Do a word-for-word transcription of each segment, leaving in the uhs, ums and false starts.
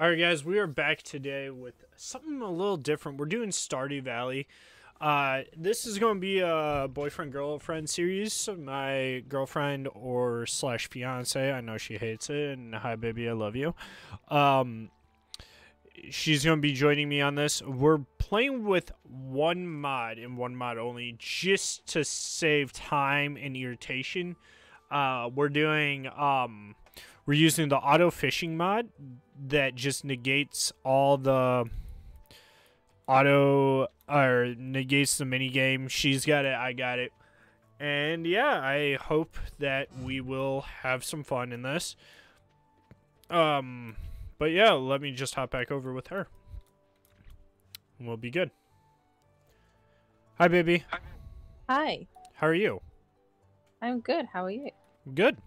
Alright guys, we are back today with something a little different. We're doing Stardew Valley. Uh, this is going to be a boyfriend-girlfriend series. My girlfriend or slash fiance, I know she hates it, and hi baby, I love you. Um, she's going to be joining me on this. We're playing with one mod and one mod only just to save time and irritation. Uh, we're doing... Um, We're using the auto fishing mod that just negates all the auto or negates the mini game. She's got it, I got it, and yeah, I hope that we will have some fun in this. Um, but yeah, let me just hop back over with her. We'll be good. Hi, baby. Hi. How are you? I'm good. How are you? Good.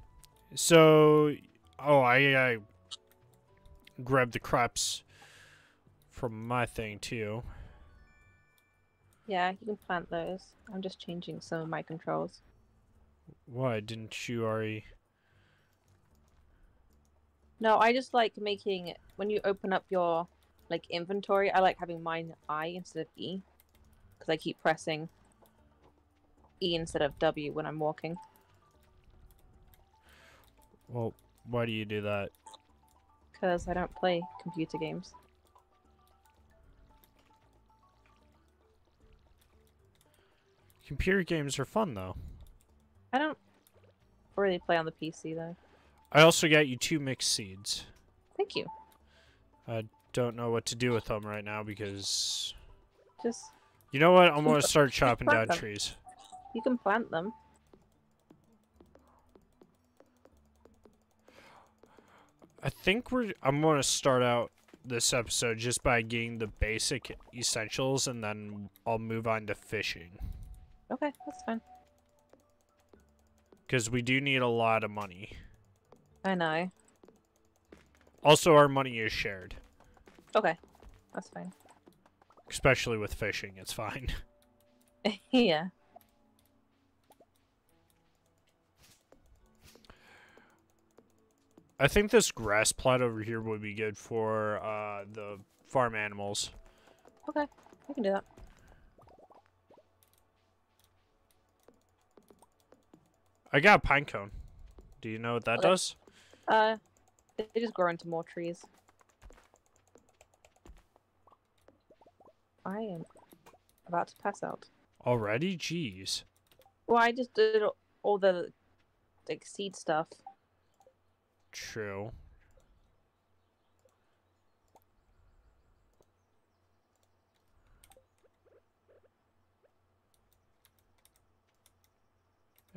So, oh, I, I grabbed the crops from my thing, too. Yeah, you can plant those. I'm just changing some of my controls. Why didn't you already... No, I just like making... When you open up your, like, inventory, I like having mine I instead of E. Because I keep pressing E instead of W when I'm walking. Well, why do you do that? Because I don't play computer games. Computer games are fun, though. I don't really play on the P C, though. I also got you two mixed seeds. Thank you. I don't know what to do with them right now, because... Just... You know what? I'm going to start chopping down them. trees. You can plant them. I think we're, I'm going to start out this episode just by getting the basic essentials, and then I'll move on to fishing. Okay, that's fine. Because we do need a lot of money. I know. Also, our money is shared. Okay, that's fine. Especially with fishing, it's fine. Yeah. I think this grass plot over here would be good for uh, the farm animals. Okay, I can do that. I got a pine cone. Do you know what that okay. does? Uh, they just grow into more trees. I am about to pass out. Already? Jeez. Well, I just did all the like seed stuff. True.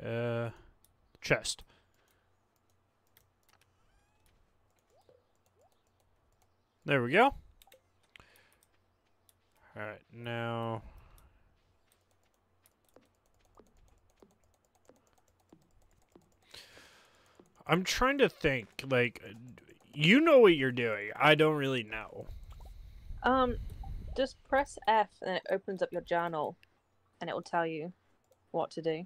Uh, chest. There we go. All right, now. I'm trying to think, like, you know what you're doing. I don't really know. Um, just press F and it opens up your journal and it will tell you what to do.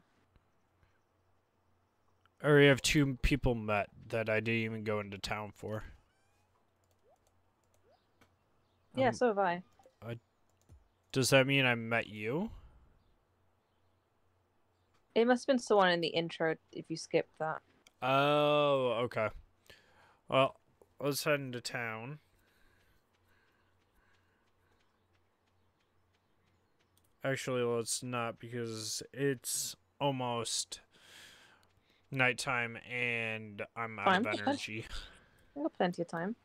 I already have two people met that I didn't even go into town for. Yeah, um, so have I. I. Does that mean I met you? It must have been someone in the intro if you skipped that. Oh, okay. Well, let's head into town. Actually, let's not, because it's almost nighttime and I'm out Fine. of energy. I've got plenty of time.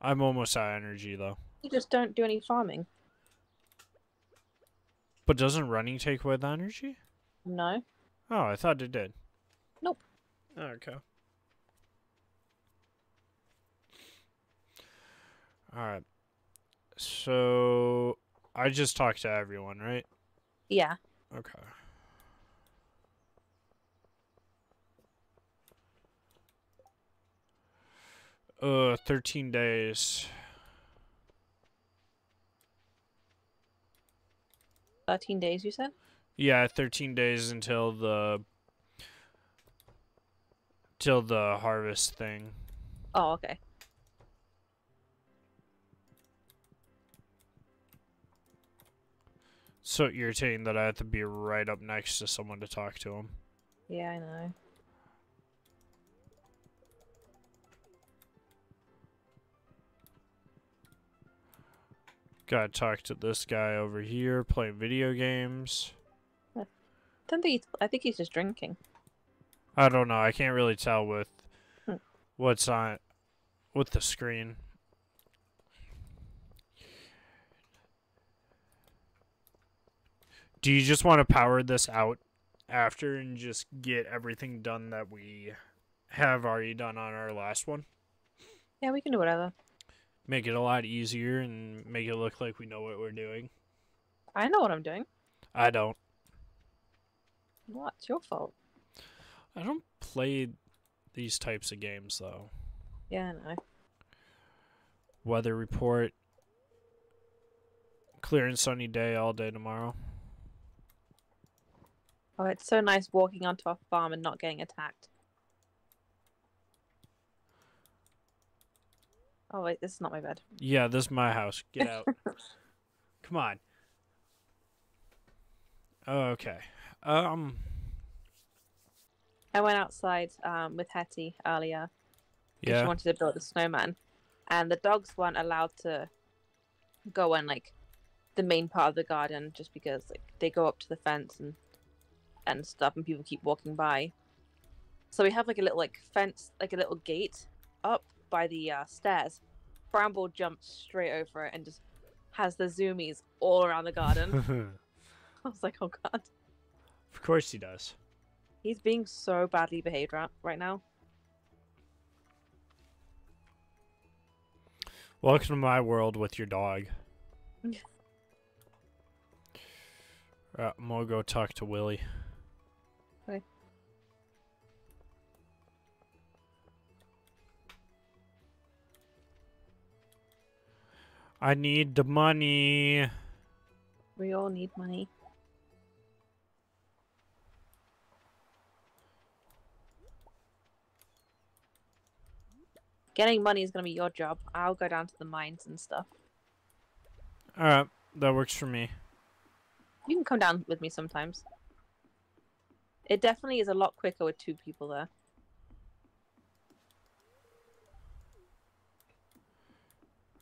I'm almost out of energy, though. You just don't do any farming. But doesn't running take away the energy? No. Oh, I thought it did. Nope. Okay. Alright. So, I just talked to everyone, right? Yeah. Okay. Uh, thirteen days. thirteen days, you said? Yeah, thirteen days until the... Till the harvest thing. Oh, okay. so irritating that I had to be right up next to someone to talk to him. Yeah, I know. Gotta talk to this guy over here playing video games. I don't think he's, I think he's just drinking. I don't know. I can't really tell with hmm. what's on with the screen. Do you just want to power this out after and just get everything done that we have already done on our last one? Yeah, we can do whatever. Make it a lot easier and make it look like we know what we're doing. I know what I'm doing. I don't. What? It's your fault. I don't play these types of games, though. Yeah, I know. Weather report. Clear and sunny day all day tomorrow. Oh, it's so nice walking onto a farm and not getting attacked. Oh, wait, this is not my bed. Yeah, this is my house. Get out. Come on. Okay. Um... I went outside um, with Hetty earlier. Yeah. She wanted to build a snowman. And the dogs weren't allowed to go on, like, the main part of the garden just because, like, they go up to the fence and, and stuff and people keep walking by. So we have, like, a little, like, fence, like, a little gate up by the uh, stairs. Bramble jumped straight over it and just has the zoomies all around the garden. I was like, oh, God. Of course he does. He's being so badly behaved right now. Welcome to my world with your dog. Yeah. Right, I'm gonna go talk to Willy. Okay. I need the money. We all need money. Getting money is going to be your job. I'll go down to the mines and stuff. Alright, that works for me. You can come down with me sometimes. It definitely is a lot quicker with two people there.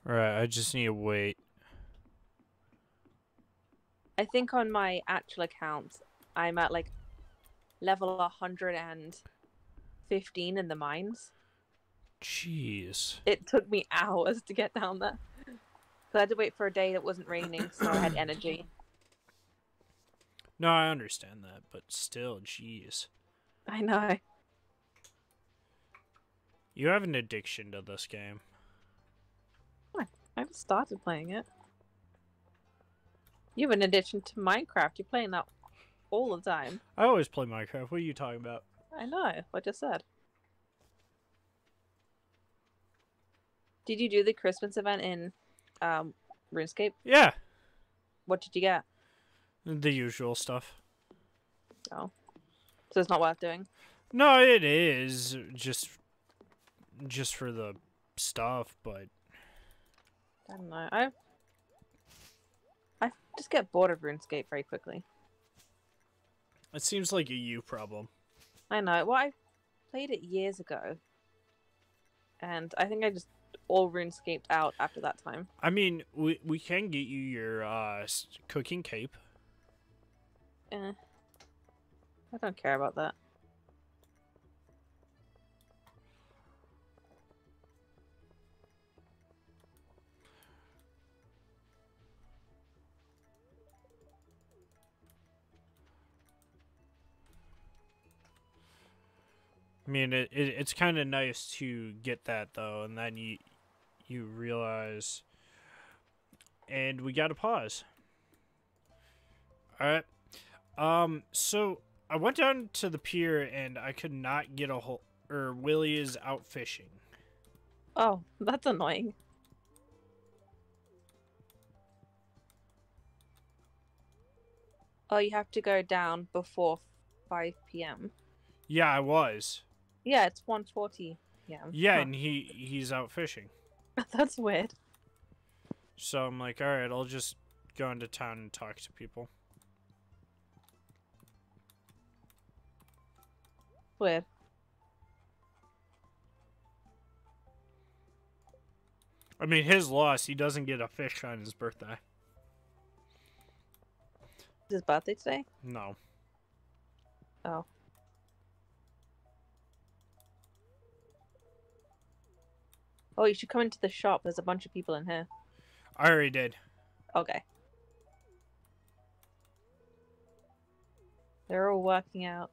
Alright, I just need to wait. I think on my actual account, I'm at like level one hundred fifteen in the mines. Jeez. It took me hours to get down there. Because I had to wait for a day that wasn't raining, so I had energy. No, I understand that, but still, jeez. I know. You have an addiction to this game. I haven't started playing it. You have an addiction to Minecraft. You're playing that all the time. I always play Minecraft. What are you talking about? I know. I just said. Did you do the Christmas event in um, RuneScape? Yeah. What did you get? The usual stuff. Oh. So it's not worth doing? No, it is. Just just for the stuff, but... I don't know. I, I just get bored of RuneScape very quickly. It seems like a you problem. I know. Well, I played it years ago. And I think I just... all RuneScaped out after that time. I mean, we we can get you your uh cooking cape. Eh, I don't care about that. I mean, it, it it's kind of nice to get that though, and then you. You realize, and we gotta pause. All right. Um. So I went down to the pier, and I could not get a hold. Or Willy is out fishing. Oh, that's annoying. Oh, you have to go down before five P M Yeah, I was. Yeah, it's one forty P M Yeah, and he he's out fishing. That's weird. So I'm like, all right, I'll just go into town and talk to people. with. I mean, his loss, he doesn't get a fish on his birthday. Is his birthday today? No. Oh. Oh, you should come into the shop. There's a bunch of people in here. I already did. Okay. They're all working out.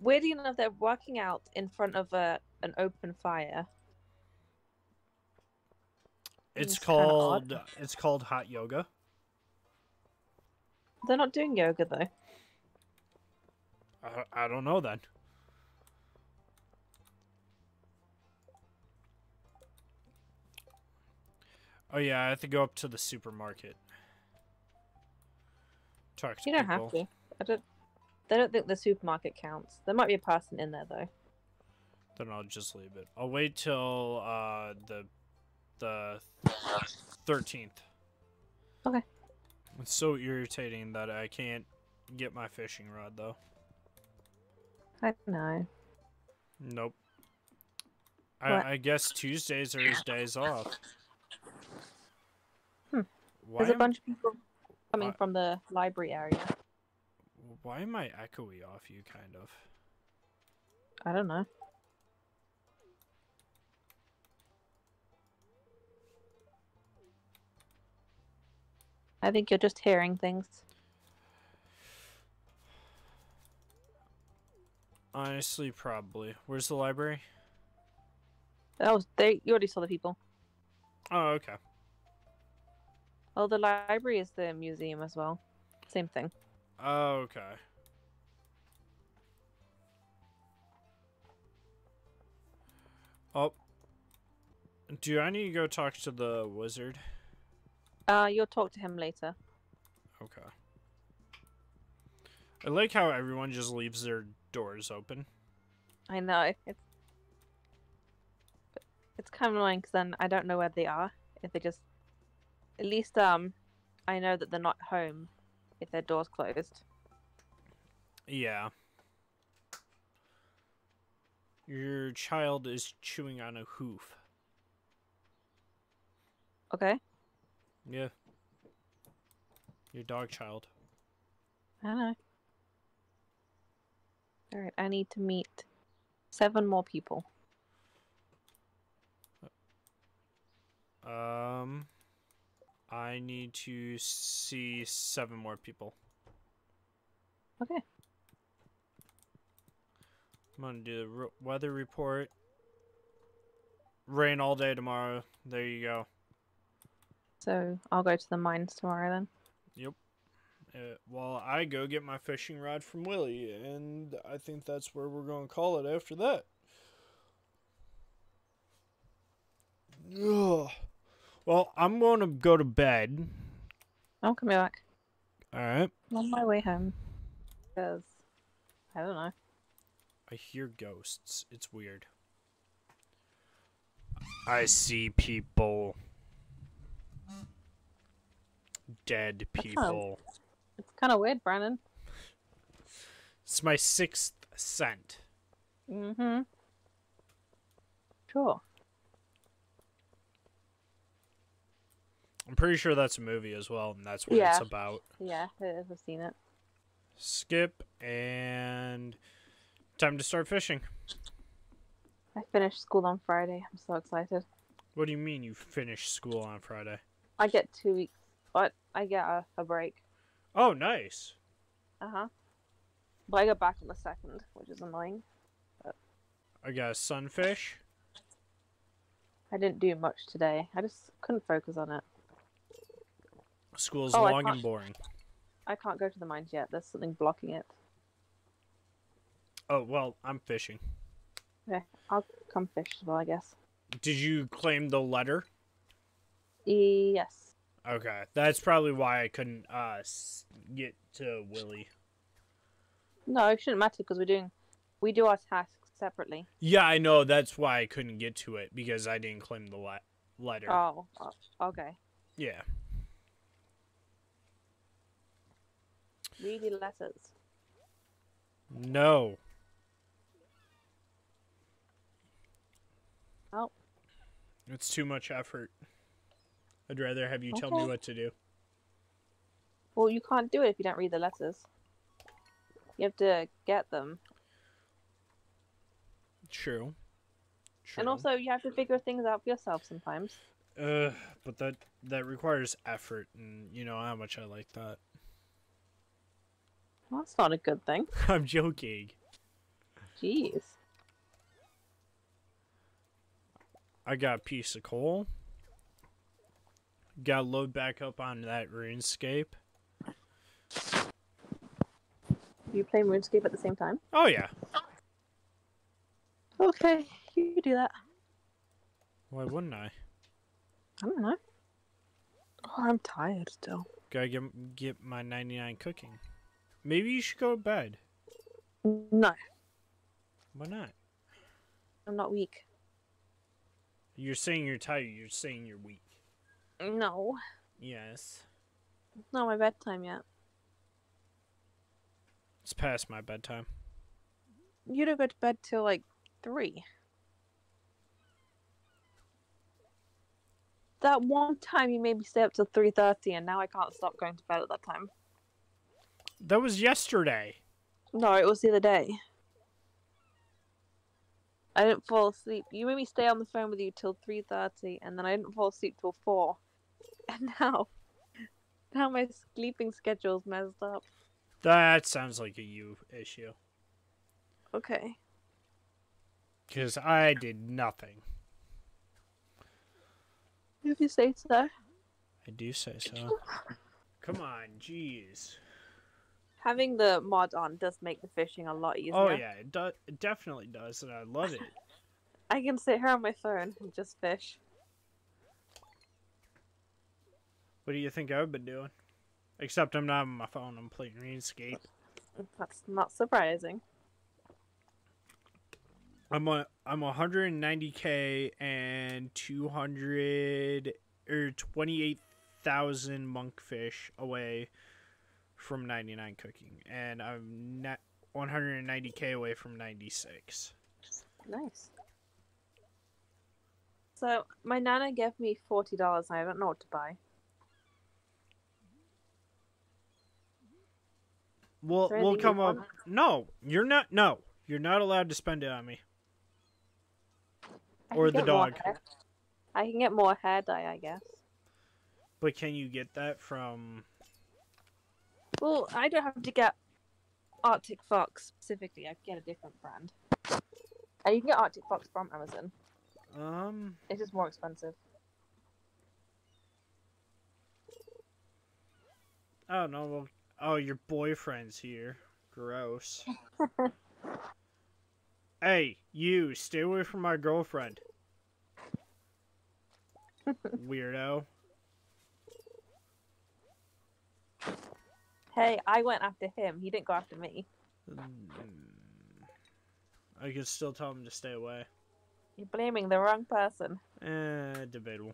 Weirdly enough, they're working out in front of a an open fire. It's, it's called it's called hot yoga. They're not doing yoga though. I I don't know then. Oh yeah, I have to go up to the supermarket. Talk to you don't people. have to. I don't. They don't think the supermarket counts. There might be a person in there though. Then I'll just leave it. I'll wait till uh, the the thirteenth. Okay. It's so irritating that I can't get my fishing rod though. I know. Nope. I, I guess Tuesdays are his days off. Hmm. There's a bunch of people coming from the library area. Why am I echoey off you, kind of? I don't know. I think you're just hearing things. Honestly, probably. Where's the library? Oh, they, you already saw the people. Oh, okay. Oh, the library is the museum as well. Same thing. Oh, okay. Oh. Do I need to go talk to the wizard? Uh, you'll talk to him later. Okay. I like how everyone just leaves their doors open. I know. It's, it's kind of annoying because then I don't know where they are. If they just... At least, um, I know that they're not home if their door's closed. Yeah. Your child is chewing on a hoof. Okay. Yeah. Your dog child. I know. Alright, I need to meet seven more people. Um... I need to see seven more people. Okay. I'm gonna do the re weather report. Rain all day tomorrow. There you go. So I'll go to the mines tomorrow then. Yep. Uh, well, I go get my fishing rod from Willy, and I think that's where we're gonna call it after that. Ugh. Well, I'm going to go to bed. I'll come back. Alright. I'm on my way home. Because, I don't know. I hear ghosts. It's weird. I see people. Dead people. It's kind of weird, Brandon. It's my sixth scent. Mm-hmm. Sure. I'm pretty sure that's a movie as well, and that's what yeah. it's about. Yeah, it is. I've seen it. Skip, and time to start fishing. I finished school on Friday. I'm so excited. What do you mean you finished school on Friday? I get two weeks, but I get a, a break. Oh, nice. Uh-huh. But I go back on the second, which is annoying. But... I got a sunfish. I didn't do much today. I just couldn't focus on it. School's oh, long and boring. I can't go to the mines yet. There's something blocking it. Oh, well, I'm fishing. Okay, I'll come fish as well, I guess. Did you claim the letter? Yes. Okay, that's probably why I couldn't uh, get to Willy. No, it shouldn't matter because we're doing... We do our tasks separately. Yeah, I know. That's why I couldn't get to it because I didn't claim the le letter. Oh, okay. Yeah. Read the letters. No. It's too much effort. I'd rather have you okay. tell me what to do. Well, you can't do it if you don't read the letters. You have to get them. True. True. And also, you have to figure things out for yourself sometimes. Uh, but that that requires effort, and you know how much I like that. Well, that's not a good thing. I'm joking. Jeez. I got a piece of coal. Gotta load back up on that RuneScape. You play RuneScape at the same time? Oh, yeah. Okay, you do that. Why wouldn't I? I don't know. Oh, I'm tired still. Gotta get, get my ninety-nine cooking. Maybe you should go to bed. No. Why not? I'm not weak. You're saying you're tired. You're saying you're weak. No. Yes. It's not my bedtime yet. It's past my bedtime. You don't go to bed till like three. That one time you made me stay up till three thirty and now I can't stop going to bed at that time. That was yesterday. No, it was the other day. I didn't fall asleep. You made me stay on the phone with you till three thirty and then I didn't fall asleep till four. And now, now my sleeping schedule's messed up. That sounds like a you issue. Okay. Because I did nothing. If you say so. I do say so. Come on, jeez. Having the mod on does make the fishing a lot easier. Oh yeah, it, do it definitely does, and I love it. I can sit here on my phone and just fish. What do you think I've been doing? Except I'm not on my phone, I'm playing RuneScape. That's not surprising. I'm a, I'm one hundred ninety K and two hundred or twenty-eight thousand monkfish away from ninety-nine cooking, and I'm not one hundred ninety K away from ninety-six. Nice. So my nana gave me forty dollars and I don't know what to buy. We'll we'll come up. No, you're not. No, you're not allowed to spend it on me. Or the dog. I can get more hair dye, I guess. But can you get that from? Well, I don't have to get Arctic Fox specifically. I can get a different brand. And you can get Arctic Fox from Amazon. Um. It's just more expensive. I don't know. Well, oh, your boyfriend's here. Gross. Hey, you, stay away from my girlfriend. Weirdo. Hey, I went after him. He didn't go after me. I could still tell him to stay away. You're blaming the wrong person. Eh, debatable.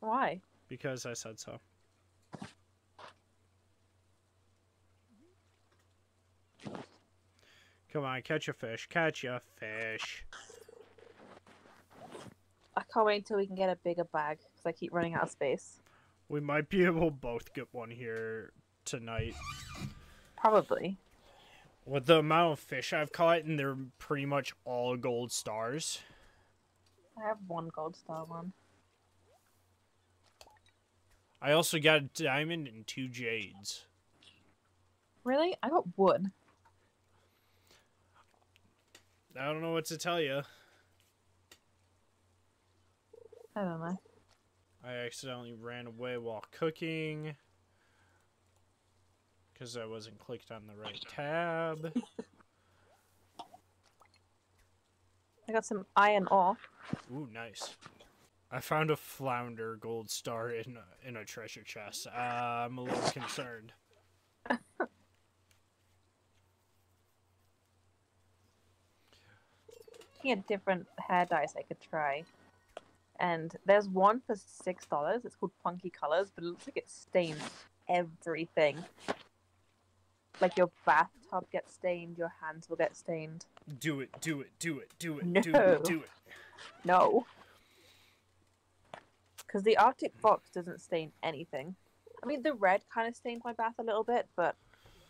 Why? Because I said so. Come on, catch a fish. Catch a fish. I can't wait until we can get a bigger bag, because I keep running out of space. We might be able to both get one here tonight. Probably. With the amount of fish I've caught, and they're pretty much all gold stars. I have one gold star one. I also got a diamond and two jades. Really? I got wood. I don't know what to tell you. I don't know. I accidentally ran away while cooking. Because I wasn't clicked on the right tab. I got some iron ore. Ooh, nice. I found a flounder gold star in a, in a treasure chest. Uh, I'm a little concerned. Looking at different hair dyes I could try, and there's one for six dollars. It's called Punky Colors, but it looks like it stains everything. Like your bathtub gets stained, your hands will get stained. Do it, do it, do it, do it, no. do it, do it. No. Because the Arctic Fox doesn't stain anything. I mean, the red kind of stained my bath a little bit, but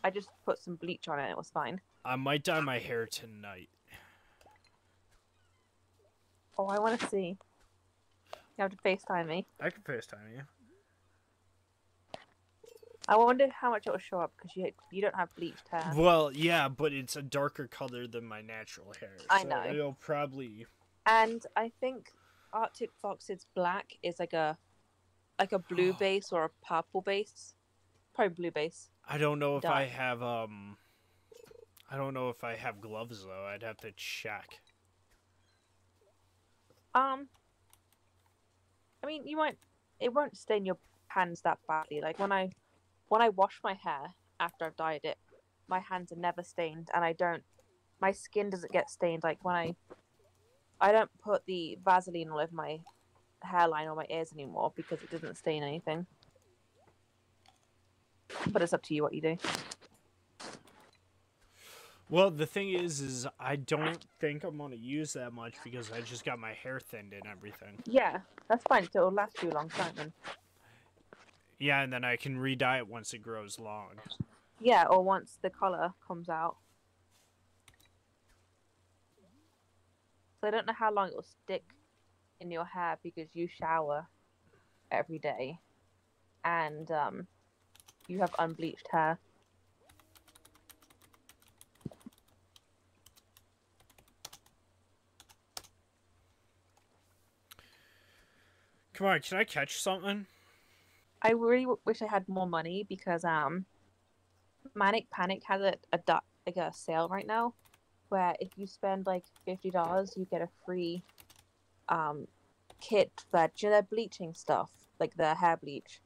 I just put some bleach on it and it was fine. I might dye my hair tonight. Oh, I want to see. You have to FaceTime me. I can FaceTime you. I wondered how much it will show up because you you don't have bleached hair. Well, yeah, but it's a darker color than my natural hair. I so know. It'll probably. And I think Arctic Fox's black is like a like a blue base or a purple base, probably blue base. I don't know if Duh. I have um. I don't know if I have gloves though. I'd have to check. Um. I mean, you might. It won't stain your hands that badly. Like when I, when I wash my hair after I've dyed it, my hands are never stained, and I don't. My skin doesn't get stained. Like when I, I don't put the Vaseline all over my hairline or my ears anymore because it doesn't stain anything. But it's up to you what you do. Well, the thing is, is I don't think I'm going to use that much because I just got my hair thinned and everything. Yeah, that's fine. So it'll last you a long time then. Yeah, and then I can re-dye it once it grows long. Yeah, or once the color comes out. So I don't know how long it will stick in your hair because you shower every day. And um, you have unbleached hair. Come on, can I catch something? I really w wish I had more money because um, Manic Panic has a, a like a sale right now, where if you spend like fifty dollars, you get a free um kit for you know, their bleaching stuff, like their hair bleach.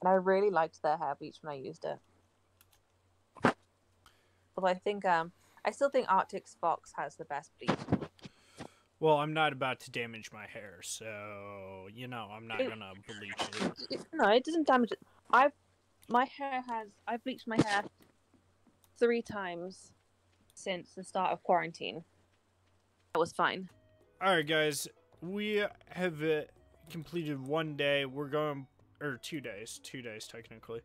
And I really liked their hair bleach when I used it. Although I think um, I still think Arctic Fox has the best bleach. Well, I'm not about to damage my hair, so, you know, I'm not going to bleach it. No, it doesn't damage it. I've, my hair has, I've bleached my hair three times since the start of quarantine. That was fine. Alright, guys, we have uh, completed one day. We're going, or two days, two days technically.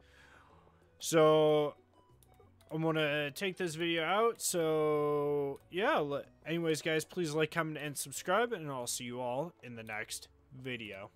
So I'm going to take this video out, so, yeah, anyways, guys, please like, comment, and subscribe, and I'll see you all in the next video.